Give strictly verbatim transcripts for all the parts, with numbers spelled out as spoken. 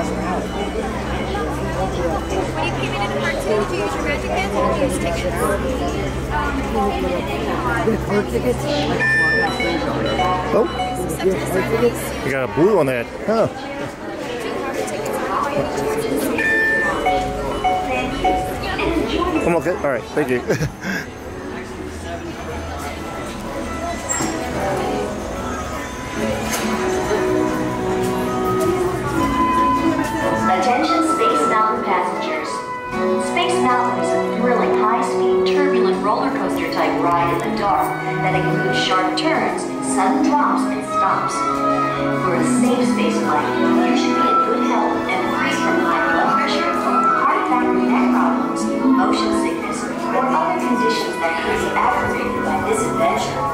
When you came in in part two, did you use your magic hands or did you use tickets? Um, you came in and you tickets? Oh? You got a blue on that. Huh. I'm okay. Alright, thank you. Attention Space Mountain passengers. Space Mountain is a thrilling high-speed, turbulent roller coaster type ride in the dark that includes sharp turns, sudden drops, and stops. For a safe space flight, you should be in good health and free from high blood pressure, heart attack, neck problems, motion sickness, or other conditions that could be aggravated by this adventure.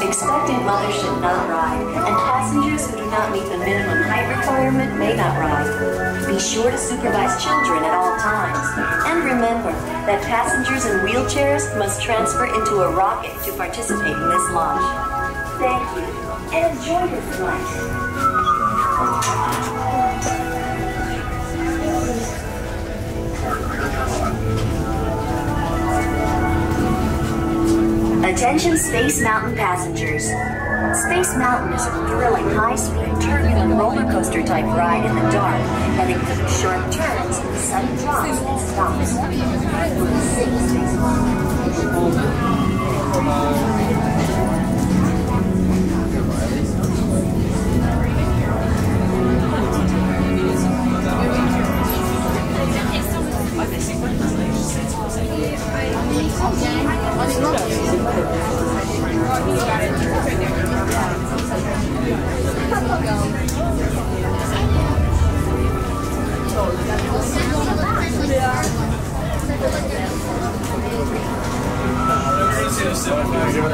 Expectant mothers should not ride, and passengers who do not meet the minimum height requirement may not ride. Be sure to supervise children at all times, and remember that passengers in wheelchairs must transfer into a rocket to participate in this launch. Thank you, and enjoy your flight. Attention Space Mountain passengers. Space Mountain is a thrilling, high-speed, turbulent roller coaster type ride in the dark that includes sharp turns, sudden drops, and stops. Thank you.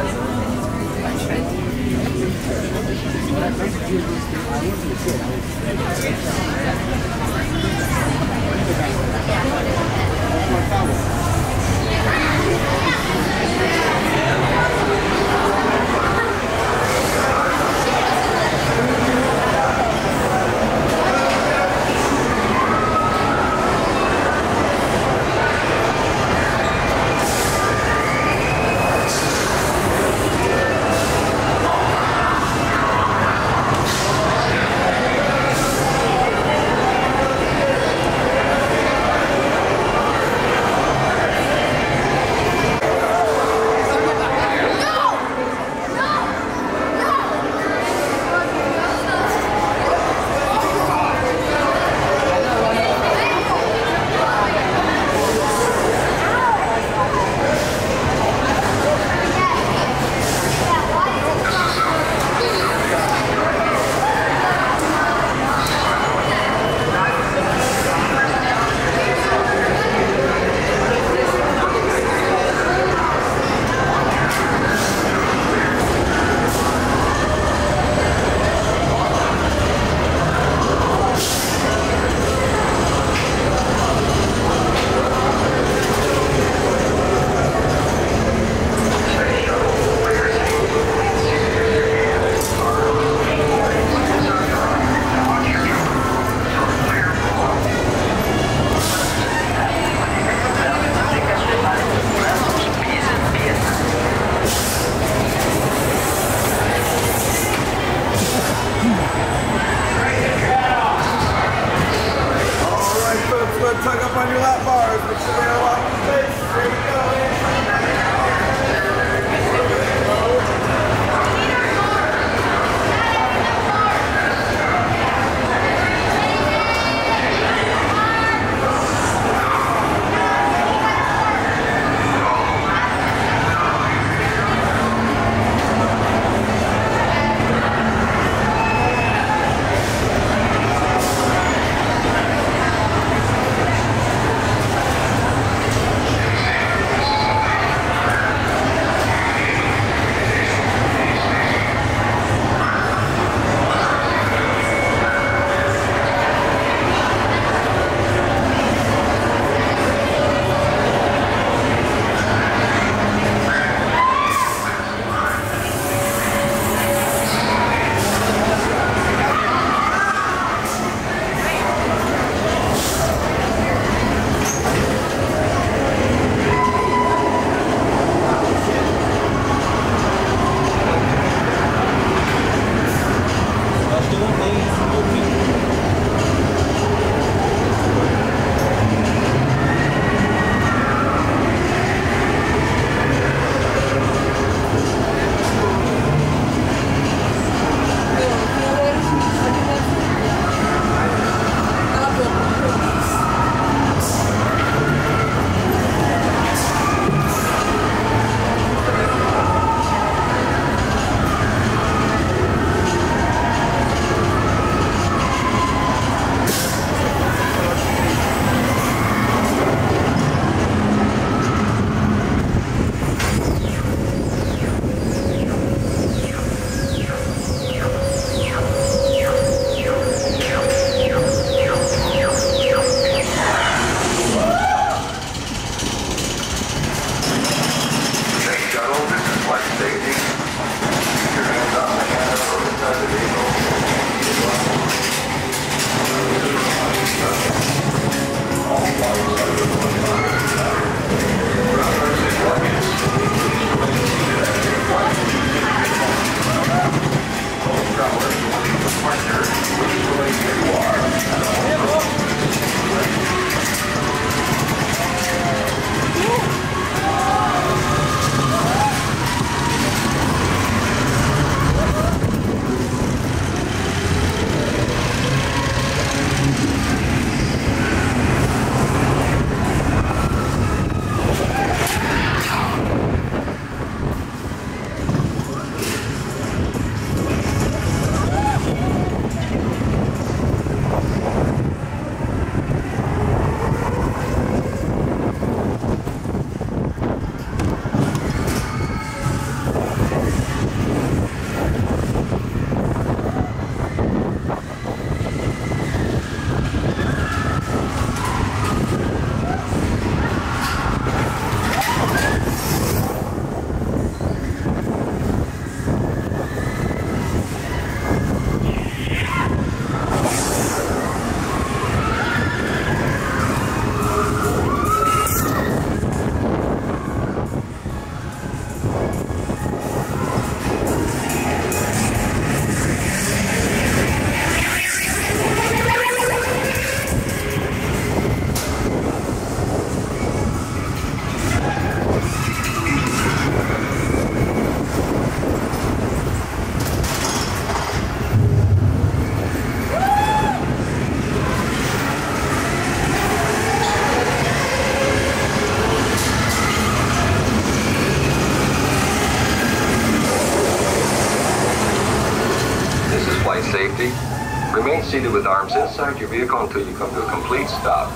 with arms inside your vehicle until you come to a complete stop.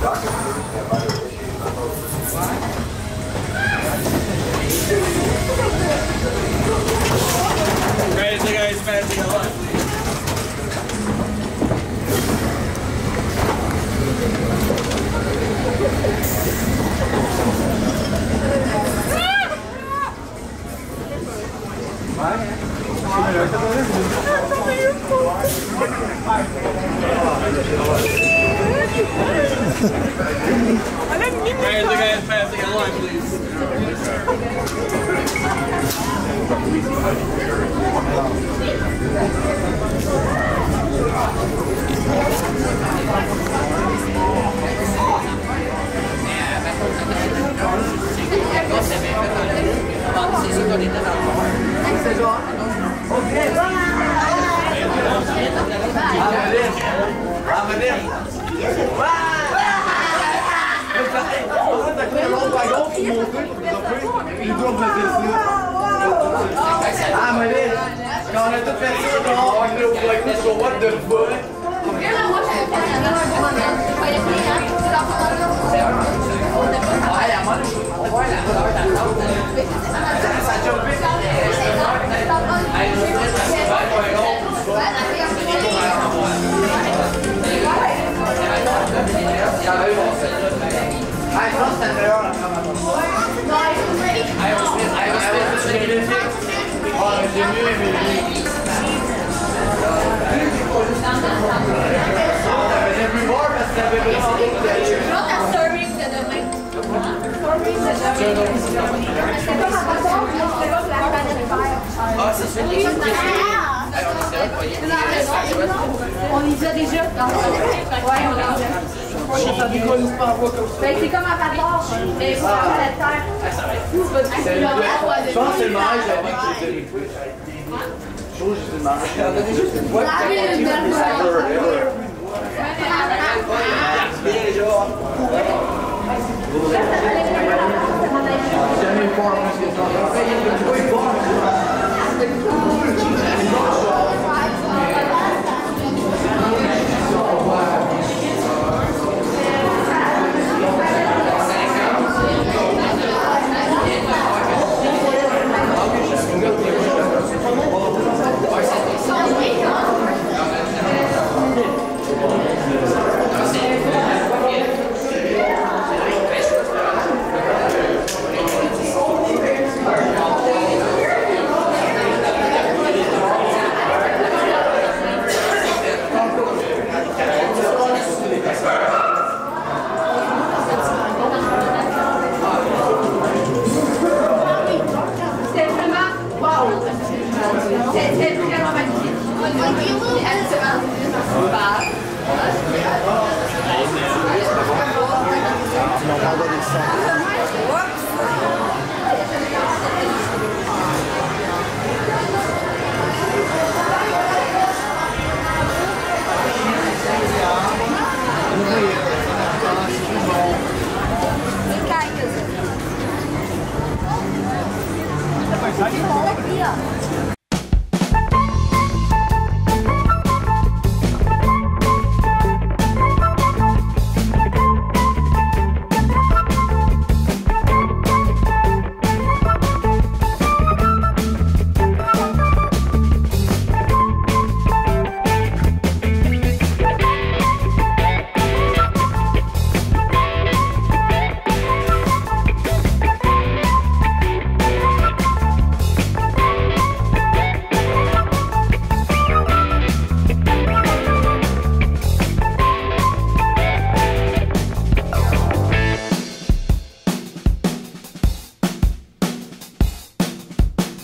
Doctor, stand by to initiate the hold. Crazy guys, fancy a lot. It's not